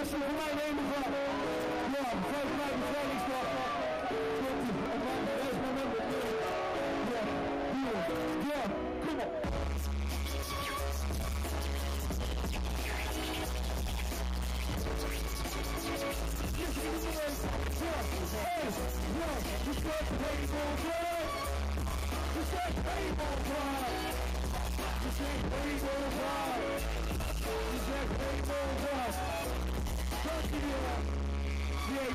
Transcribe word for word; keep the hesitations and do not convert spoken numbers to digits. official for my name is up. Yeah, I'm so glad you said he's got that. There's my number. Yeah, yeah, yeah, come on. Hey, yo, it's got the baseball drive. It's got the baseball drive. It's got the baseball drive. It's got the baseball drive. Fuck you. Yeah,